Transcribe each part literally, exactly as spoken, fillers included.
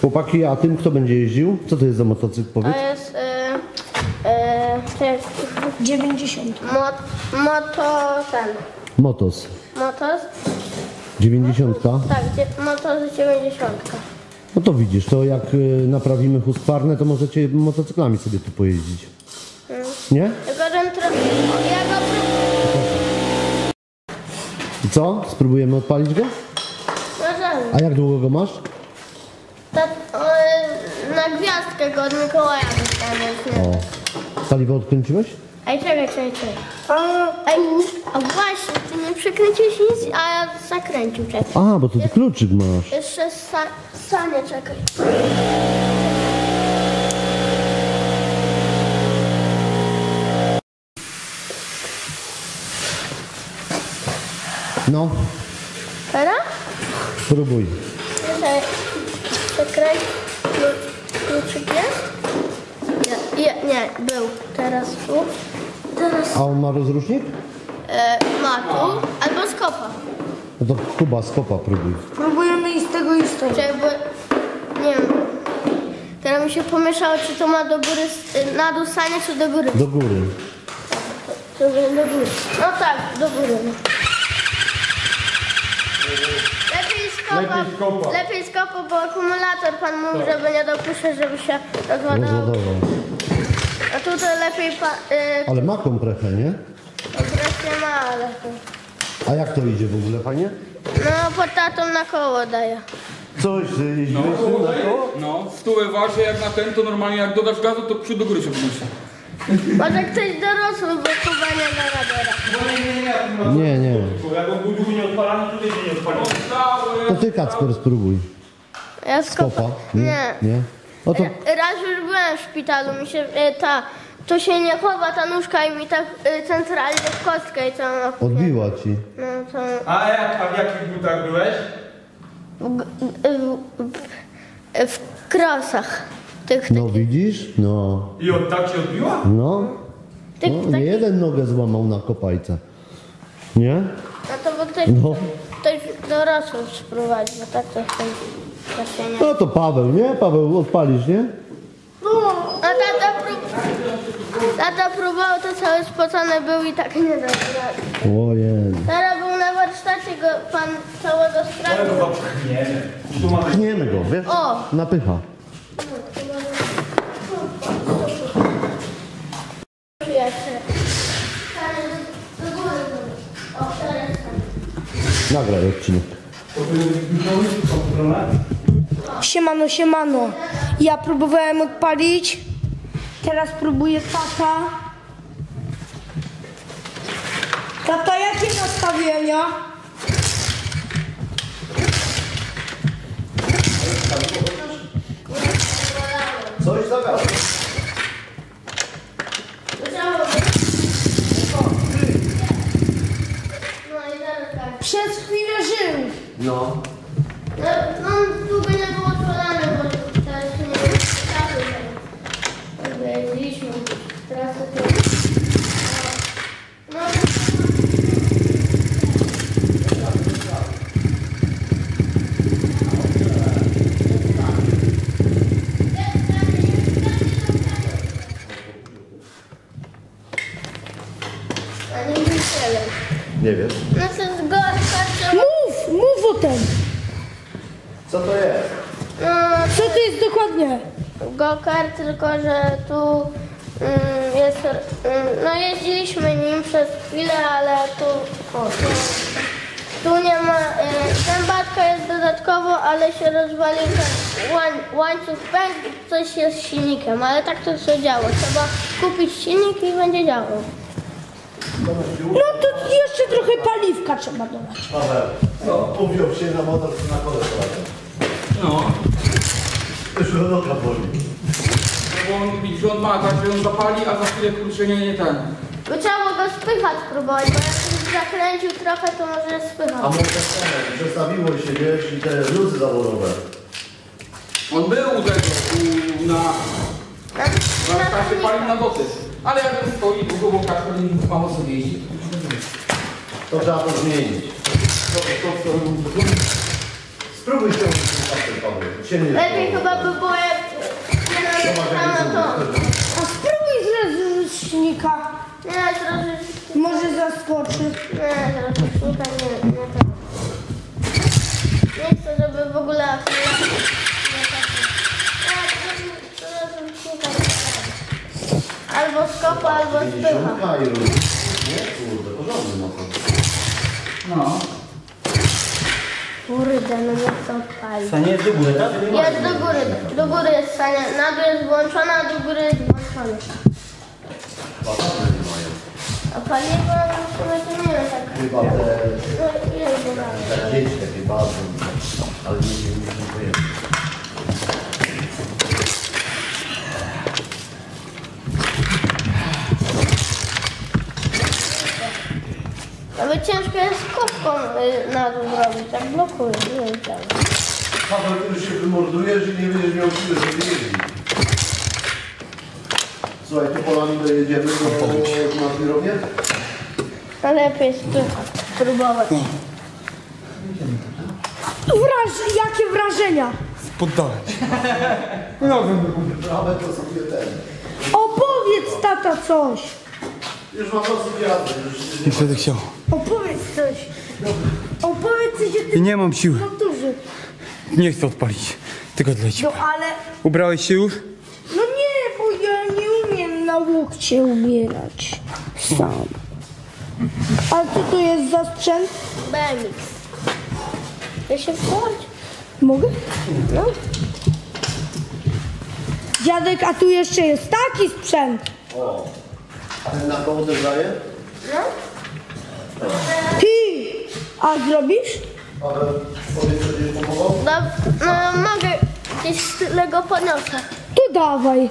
Chłopaki, a tym kto będzie jeździł? Co to jest za motocykl, powiedz? To jest... dziewięćdziesiąt. Mot, moto ten. Motos. Motos. dziewięćdziesiątka? Tak, motos dziewięćdziesiątka. No to widzisz, to jak naprawimy husqvarnę, to możecie motocyklami sobie tu pojeździć. Hmm. Nie? Co? Spróbujemy odpalić go? Możemy. A jak długo go masz? Ta, o, na gwiazdkę go od Mikołaja dostałem. Paliwo odkręciłeś? Ej, czekaj, czekaj, czekaj. Ej, a właśnie, ty nie przekręciłeś nic, a ja zakręcił, czekaj. A, bo to ty kluczyk masz. Jeszcze sa, sanie, czekaj. No. Teraz? Spróbuj. Przekręć. Kluczyk jest? Nie, nie, był. Teraz tu. Teraz... A on ma rozrusznik? E, ma tu, albo z kopa. No to Kuba, z kopa próbuj. Próbujemy i z tego, i z tego. Czekaj, bo... Nie wiem. Teraz mi się pomieszało, czy to ma do góry, na dół sania, czy do góry. Do góry. Do góry. No tak, do góry. Lepiej z kopa, lepiej z kopa, bo akumulator pan mówi, tak, żeby nie dopuszczać, żeby się rozładował. Rozładował. A tutaj lepiej pa, y... Ale ma komprechę, nie? Komprechę ma, ale... A jak to idzie w ogóle, fajnie? No, pod tatą na koło daje. Coś, że jeździłeś no, na koło? No, stówę waży, jak na ten, to normalnie jak dodasz gazu, to przód do góry się wnosi. Może ktoś dorosły, bo chyba nie da radera. Nie, nie. Jak on był długo nie odpalany, to się nie odpalał. To ty, Kacper, spróbuj. Ja z kopa. Nie. nie. Oto... Raz już byłem w szpitalu, mi się ta... To się nie chowa ta nóżka i mi tak centralnie w kostkę i to... Odbiła ci. No, to... A jak, a w jakich butach byłeś? W, w, w, w krosach. Tych, tych. No widzisz? No. I od tak się odbiła? No. Tych, no nie jeden nogę złamał na kopajce. Nie? No to bo ktoś, no. ktoś dorosły sprowadził, bo tak to się, to się nie... No to Paweł, nie? Paweł, odpalisz, nie? No. A tata, prób... tata próbował, to cały spocony był i tak nie dał rady. Ojej. Teraz był na warsztacie, go pan całego stracił. Pchniemy go, wiesz? O. Napycha. Nagraj odcinek. Siemano, siemano. Ja próbowałem odpalić. Teraz próbuję tata. Tata, jakie nastawienia? Coś zagadał. Przez chwilę żył. No. No, no długo nie było odpalane, bo teraz nie było czasu. Dobra, jeździliśmy. Teraz to tu. No. A nie wiem, nie wiem. Mów, mów o tym. Co to jest? Mm, Co to jest dokładnie? Go-kart, tylko że tu mm, jest... Mm, no jeździliśmy nim przez chwilę, ale tu... O, tu, tu nie ma... Y, zębatka jest dodatkowo, ale się rozwalił ten łań, łańcuch pęk i coś jest z silnikiem, ale tak to się działo. Trzeba kupić silnik i będzie działał. No to jeszcze trochę paliwka trzeba dodać. No, ubił się na motor, na kole. No. Już noga boli. No bo on widzi, że on ma, tak że on zapali, a za chwilę kurczenie nie ten. Bo trzeba go spychać próbować, bo jak już zakręcił trochę, to może spychać. A może tak, przestawiło się, wiesz, i te luzy zawodowe. On był u tego, u, na... Na, na, na się palił na dotyk. Ale jak on stoi długo, bo każdy nie mało sobie jeździ. To trzeba to zmienić. Spróbuj się uczyć. Lepiej chyba by było jak... No to. A spróbuj z rozrzutnika. Nie, z rozrzutnika. Może zaskoczy. Nie, z rozrzutnika nie, nie to. Nie chcę, żeby w ogóle... Albo z kopa, albo z pycha. Nie, kurde, porządny mocno. No. Kurde, no nie chcę odpalić. Sania jest do góry, tak? Jest do góry, do góry jest Sania. Na dół jest włączona, a do góry jest włączona. A paliwo to nie jest tak. Chyba te... No ile jest do dzieci takie bardzo, ale nie wiem, nie pojęcie. Nawet ciężko jest kopką na dół zrobić, tak blokuje. Paweł, ty się wymordujesz i nie będziesz miał siły, żeby jeździć. Słuchaj, tu polami dojedziemy do na pirownię? No lepiej spróbować. Wraż... Jakie wrażenia? Poddałem się. Nawet to sobie ten. Opowiedz tata coś. Już mam dosyć jazdy, już nie będę chciał. Opowiedz coś. Opowiedz coś o tym. Nie mam siły. Nie chcę odpalić. Tylko dla ciebie. No ale... Ubrałeś się już? No nie, bo ja nie umiem na łokcie ubierać. Sam. A co to jest za sprzęt? B M X. Ja się wkładam. Mogę? No. Dziadek, a tu jeszcze jest taki sprzęt. O. A ten na koło też daje? No. Ty! A zrobisz? Ale powiedz, że będziesz pomagał? No, no mogę. Gdzieś z Lego podniosę. Tu dawaj.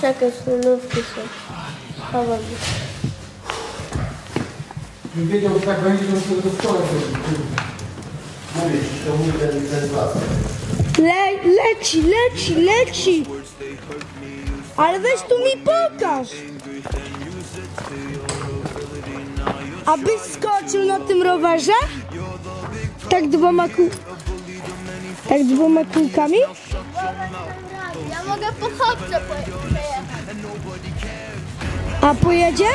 Czekaj, snurówki są. Powoli. Gdybym wiedział, że tak będzie, to sobie do szkoły chodzi. Mówię ci, to mój ten, ten las. Le, leci, leci, leci! Ale weź tu mi pokaż! Abyś skoczył na tym rowerze? Tak dwoma kół... Tak dwoma kółkami? Ja mogę po chłopcze przejechać. A pojedziesz?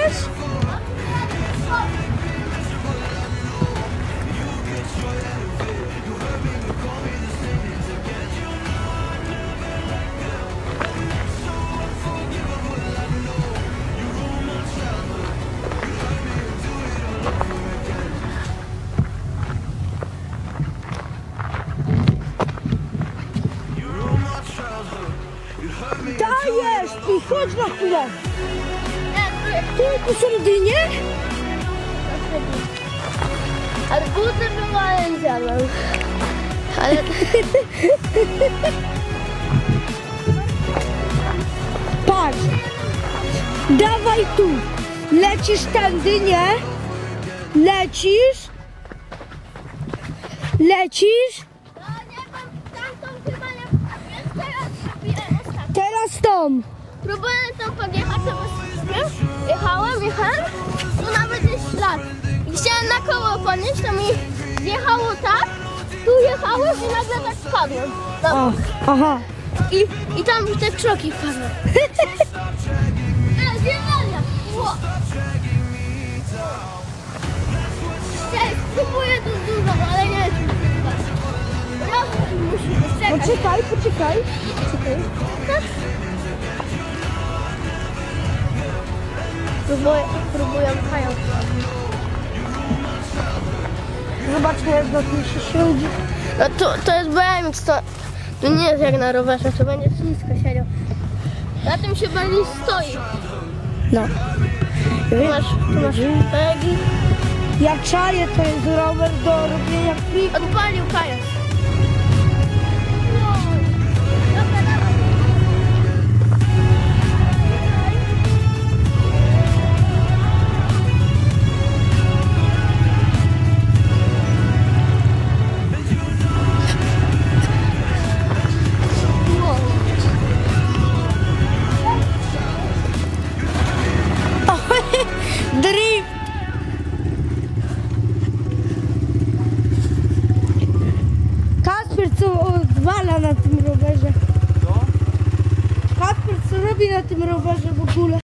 Dajesz! Tu chodź na chwilę! Tu po serdynie? Arbuty bywałem zielą. Ale... Patrz! Dawaj tu! Lecisz tędy, nie? Lecisz? Lecisz? Stąd. Próbuję tam podjechać, bo jechałem, jechałem, tu nawet jest ślad. Chciałem na koło podnieść, to mi zjechało tak, tu jechałem i nagle tak spadłem. Ach, aha. I, I tam te kroki wpadły. Teraz zielenia. Próbuję tu dużo, ale nie jest mi. Poczekaj, poczekaj. Poczekaj. Próbuję, próbuję pająk. Zobaczmy, jak dotniczy się ludzi. No to, to jest B M X, to, to nie jest jak na rowerze, to będzie ślisko siedział. Na tym się bardziej stoi. No. Tu masz, tu masz pegi. Jak czaję, to jest rower do robienia kliku. Odpalił pająk. robię na tym rowerze w ogóle.